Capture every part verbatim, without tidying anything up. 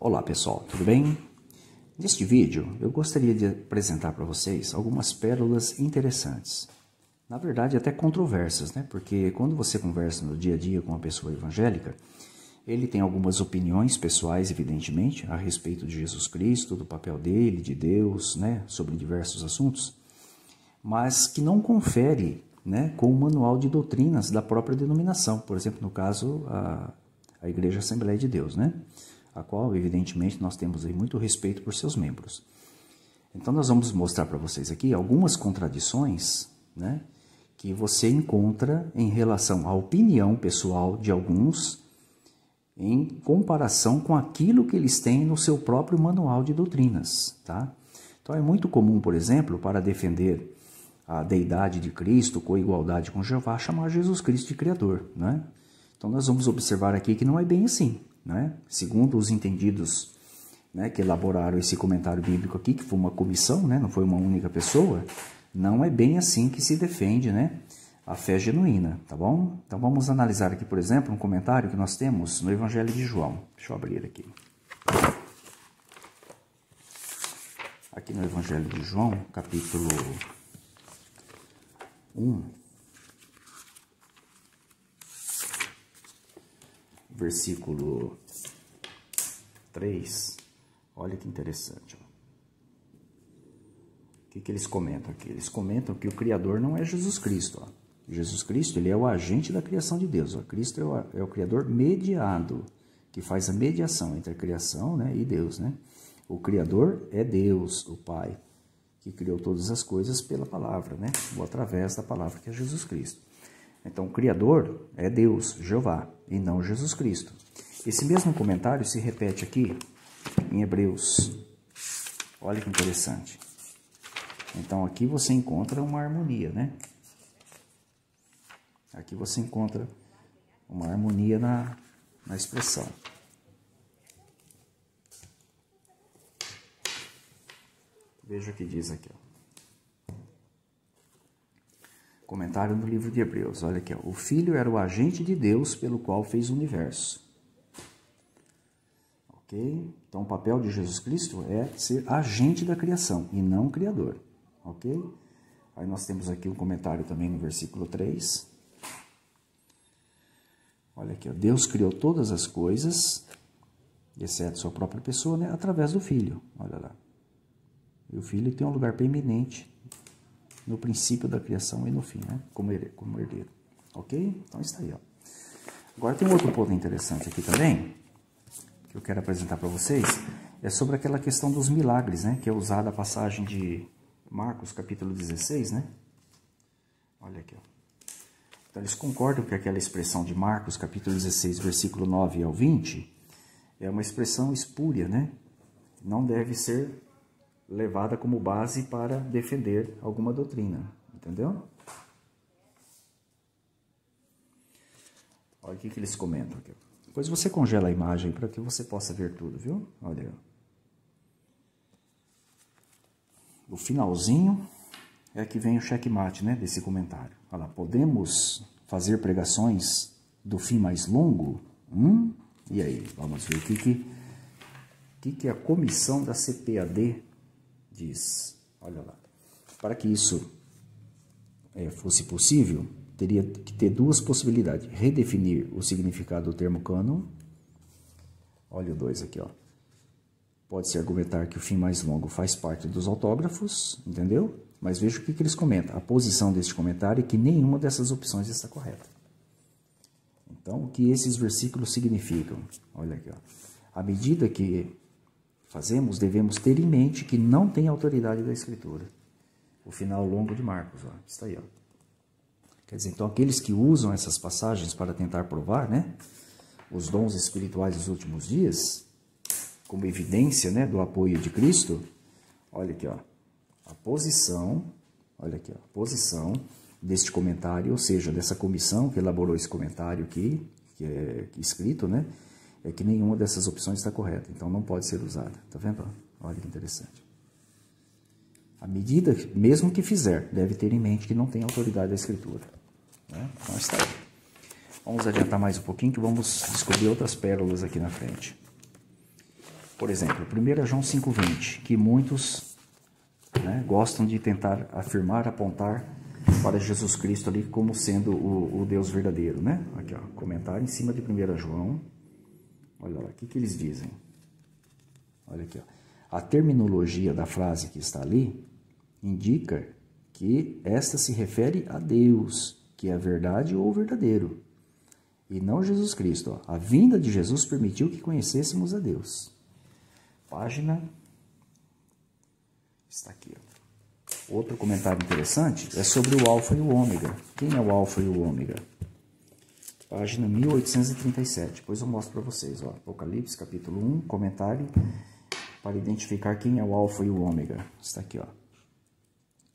Olá pessoal, tudo bem? Neste vídeo eu gostaria de apresentar para vocês algumas pérolas interessantes. Na verdade até controversas, né? Porque quando você conversa no dia a dia com uma pessoa evangélica, ele tem algumas opiniões pessoais, evidentemente, a respeito de Jesus Cristo, do papel dele, de Deus, né? Sobre diversos assuntos, mas que não confere, né? Com o manual de doutrinas da própria denominação, por exemplo, no caso a, a Igreja Assembleia de Deus, né? A qual, evidentemente, nós temos aí muito respeito por seus membros. Então, nós vamos mostrar para vocês aqui algumas contradições, né, que você encontra em relação à opinião pessoal de alguns em comparação com aquilo que eles têm no seu próprio manual de doutrinas, tá? Então, é muito comum, por exemplo, para defender a deidade de Cristo, coigualdade com Jeová, chamar Jesus Cristo de Criador, né? Então, nós vamos observar aqui que não é bem assim. Né? Segundo os entendidos, né, que elaboraram esse comentário bíblico aqui, que foi uma comissão, né, não foi uma única pessoa, não é bem assim que se defende, né, a fé genuína, tá bom? Então vamos analisar aqui, por exemplo, um comentário que nós temos no Evangelho de João. Deixa eu abrir aqui. Aqui no Evangelho de João, capítulo um. Versículo três, olha que interessante. O que, que eles comentam aqui? Eles comentam que o Criador não é Jesus Cristo. Ó. Jesus Cristo, ele é o agente da criação de Deus. Ó. Cristo é o, é o Criador mediado, que faz a mediação entre a criação, né, e Deus. Né? O Criador é Deus, o Pai, que criou todas as coisas pela palavra, né, ou através da palavra que é Jesus Cristo. Então, o Criador é Deus, Jeová, e não Jesus Cristo. Esse mesmo comentário se repete aqui em Hebreus. Olha que interessante. Então, aqui você encontra uma harmonia, né? Aqui você encontra uma harmonia na, na expressão. Veja o que diz aqui, ó. Comentário no livro de Hebreus, olha aqui, ó. O Filho era o agente de Deus pelo qual fez o universo. Ok? Então o papel de Jesus Cristo é ser agente da criação e não criador. Ok? Aí nós temos aqui um comentário também no versículo três. Olha aqui, ó. Deus criou todas as coisas, exceto sua própria pessoa, né? Através do Filho. Olha lá. E o Filho tem um lugar preeminente no princípio da criação e no fim, né? Como herdeiro, como herdeiro. Ok? Então está aí, ó. Agora tem um outro ponto interessante aqui também, que eu quero apresentar para vocês, é sobre aquela questão dos milagres, né? Que é usada a passagem de Marcos, capítulo dezesseis, né? Olha aqui, ó. Então eles concordam que aquela expressão de Marcos, capítulo dezesseis, versículo nove ao vinte, é uma expressão espúria, né? Não deve ser levada como base para defender alguma doutrina, entendeu? Olha o que eles comentam aqui. Depois você congela a imagem para que você possa ver tudo, viu? Olha. O finalzinho é que vem o checkmate, né, desse comentário. Olha lá, podemos fazer pregações do fim mais longo? Hum? E aí, vamos ver o que, que, que, que a comissão da C P A D diz, olha lá, para que isso é, fosse possível, teria que ter duas possibilidades, redefinir o significado do termo cânon, olha o dois aqui, ó. Pode-se argumentar que o fim mais longo faz parte dos autógrafos, entendeu? Mas veja o que, que eles comentam, a posição deste comentário é que nenhuma dessas opções está correta. Então, o que esses versículos significam? Olha aqui, ó. À medida que fazemos, devemos ter em mente que não tem autoridade da Escritura. O final longo de Marcos, ó, está aí. Ó. Quer dizer, então, aqueles que usam essas passagens para tentar provar, né, os dons espirituais dos últimos dias, como evidência, né, do apoio de Cristo, olha aqui, ó, a posição, olha aqui, ó, a posição deste comentário, ou seja, dessa comissão que elaborou esse comentário aqui, que é escrito, né, é que nenhuma dessas opções está correta, então não pode ser usada, tá vendo? Olha que interessante. A medida, mesmo que fizer, deve ter em mente que não tem autoridade da Escritura. Né? Então está aí. Vamos adiantar mais um pouquinho que vamos descobrir outras pérolas aqui na frente. Por exemplo, primeira João cinco, vinte, que muitos, né, gostam de tentar afirmar, apontar para Jesus Cristo ali como sendo o, o Deus verdadeiro, né? Aqui, ó, comentário em cima de primeira João. Olha lá, o que, que eles dizem? Olha aqui, ó. A terminologia da frase que está ali indica que esta se refere a Deus, que é a verdade ou o verdadeiro, e não Jesus Cristo. Ó. A vinda de Jesus permitiu que conhecêssemos a Deus. Página está aqui. Ó. Outro comentário interessante é sobre o Alfa e o Ômega. Quem é o Alfa e o Ômega? Página mil oitocentos e trinta e sete. Depois eu mostro para vocês. Ó. Apocalipse, capítulo um, comentário para identificar quem é o Alfa e o Ômega. Está aqui, ó.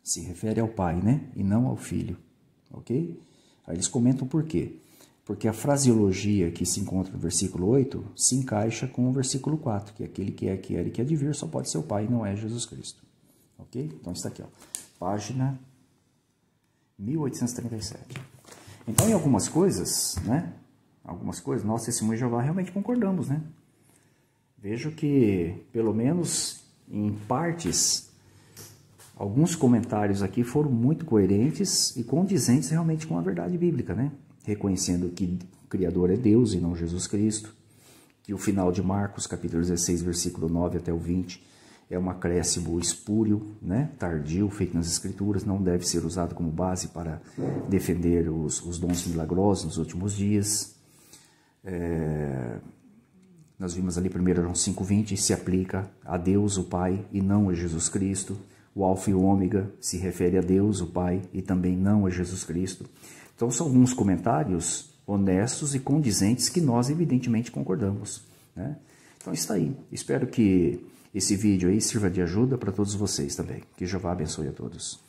Se refere ao Pai, né? E não ao Filho, ok? Aí eles comentam por quê. Porque a fraseologia que se encontra no versículo oito se encaixa com o versículo quatro, que aquele que é, que era e que há de vir só pode ser o Pai, não é Jesus Cristo, ok? Então está aqui, ó, página mil oitocentos e trinta e sete. Então, em algumas coisas, né? Algumas coisas, nós, Testemunhas de Jeová, realmente concordamos, né? Vejo que, pelo menos em partes, alguns comentários aqui foram muito coerentes e condizentes realmente com a verdade bíblica, né? Reconhecendo que o Criador é Deus e não Jesus Cristo, que o final de Marcos, capítulo dezesseis, versículo nove até o vinte, é um acréscimo espúrio, né? Tardio, feito nas Escrituras, não deve ser usado como base para defender os, os dons milagrosos nos últimos dias. É... Nós vimos ali primeira João cinco, vinte, se aplica a Deus, o Pai, e não a Jesus Cristo. O Alfa e o Ômega se refere a Deus, o Pai, e também não a Jesus Cristo. Então, são alguns comentários honestos e condizentes que nós, evidentemente, concordamos, né? Então, está aí. Espero que esse vídeo aí sirva de ajuda para todos vocês também. Que Jeová abençoe a todos.